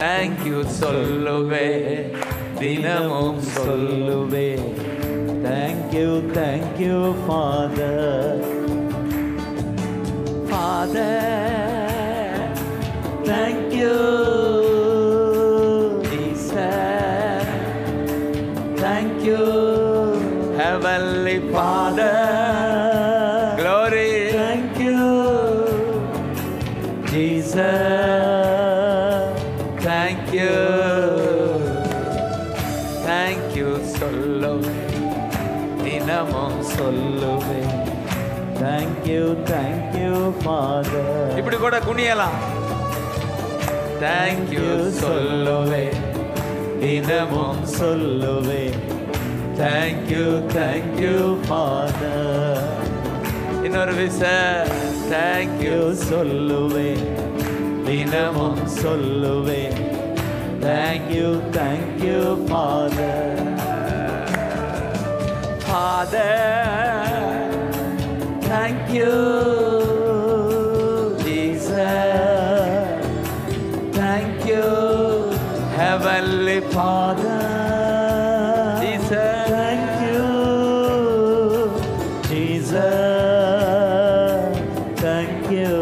Thank you, Solve. Dinamum Solve. Thank you, Father. Father, thank you, Jesus. Thank you, Heavenly Father. Glory. Thank you, Jesus. Thank you, Solve. Dinamum Solve. Thank you, Father. Ippudu kuda kuniyala. Thank you, Solve. Dinamum Solve. Thank you, Father. Innoru visa. Thank you, Solve. Dinamum Solve. Thank you, Father. Father, thank you, Jesus. Thank you, Heavenly Father. Jesus, thank you, Jesus. Thank you.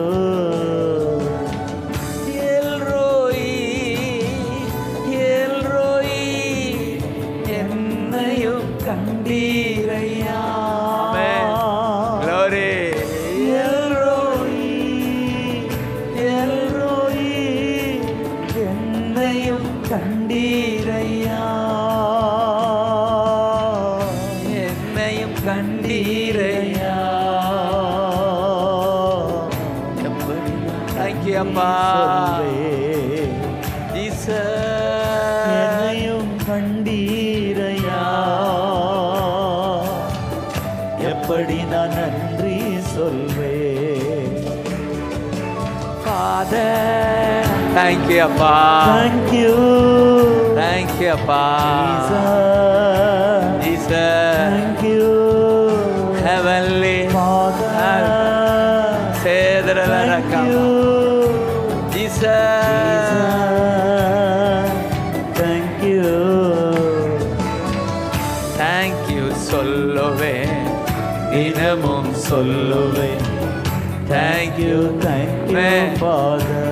Thank you, Abba. Father, thank you, Abba. Thank you, Abba. Jesus, thank you, Heavenly Father. Say that I come. Jesus, thank you. Thank you, Solve. Dinamum Solve. Thank you, Father.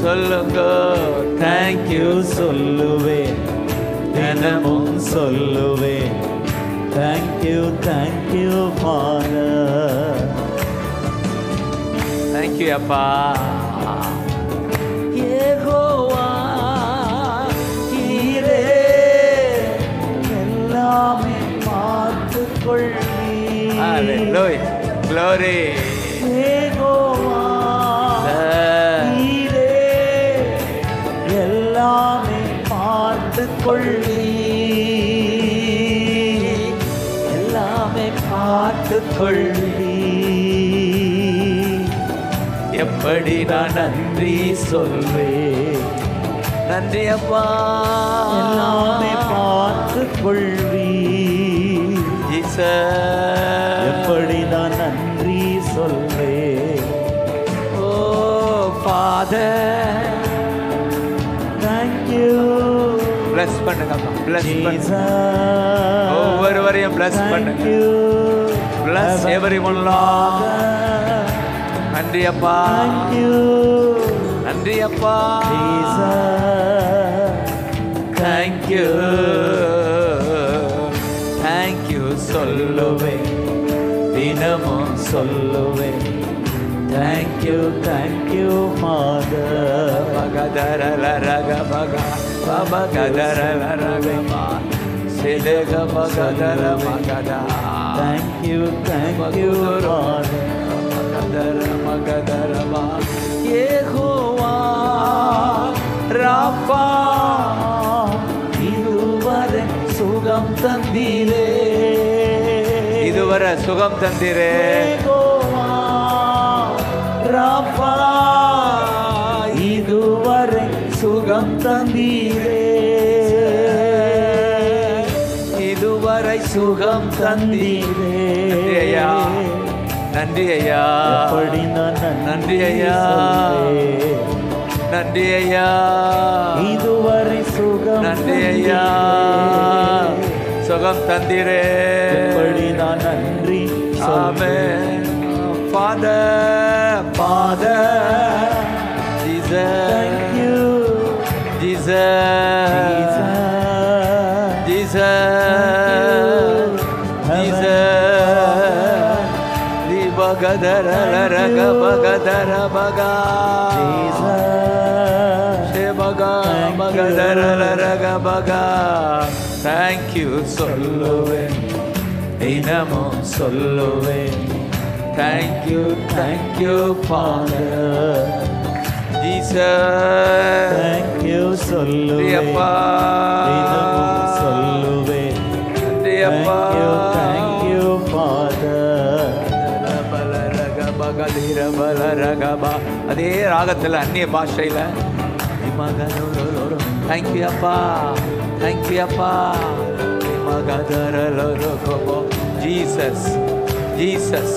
Solungo, thank you, Father. Thank you, Appa. Hallelujah. Glory. எப்படி நான் நன்றி சொல்வேன் நன்றி அப்பா எல்லாமே பார்த்துக் கொள்வி எப்படி நான் நன்றி சொல்வேன் ஓ ஃபாதர் bless பண்ணுங்க bless பண்ணுங்க ஒவ்வொருவரையும் bless பண்ணுங்க bless everyone Lord நன்றி அப்பா thank you Solve தினமும் Solve thank you Father பகதரல ரகபகா Baba Gadarala Ragama, Sidega Bagadara Magada. Thank you, Lord. Magadara Magadarama, Yehovah, Rapha, Iduvare Sugam Tandire, Yehovah, Rapha, Iduvare. சுகம் தந்தீரே இதுவரை சுகம் தந்தீரே நன்றி ஐயா நன்றி ஐயா நன்றியா இதுவரை சுகம் நன்றியா சுகம் தந்திரே நான் நன்றி ஆமென் Father Jesus thank you thank you solluven dinamo solluven thank you Father Jesus thank you solluven dinamo solluven thank you Father ரகபா அதே ராகத்தில் அந்நிய பாஷையில் தேங்க்யூ அப்பா தேங்க்யூ அப்பா Jesus Jesus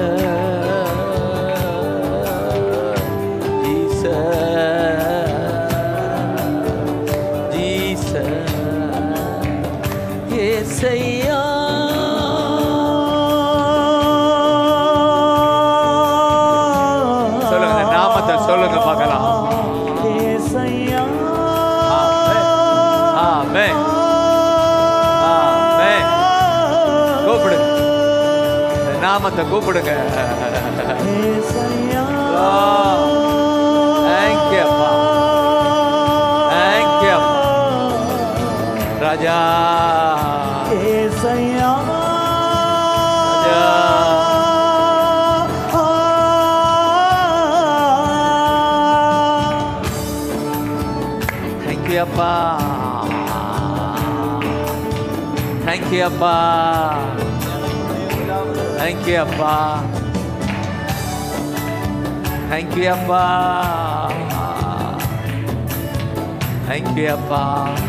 Jesus Jesus Yesaiya சொல்லுங்க நாமத்தை சொல்லுங்க பார்க்கலாம் ஏசையா ஆமென் ஆமென் கூப்பிடுங்க நாமத்தை கூப்பிடுங்க ஏசையா தேங்க் யூ அப்பா தேங்க் யூ ராஜா Thank you, Appa. Thank you, Appa. Thank you, Appa. Thank you, Appa.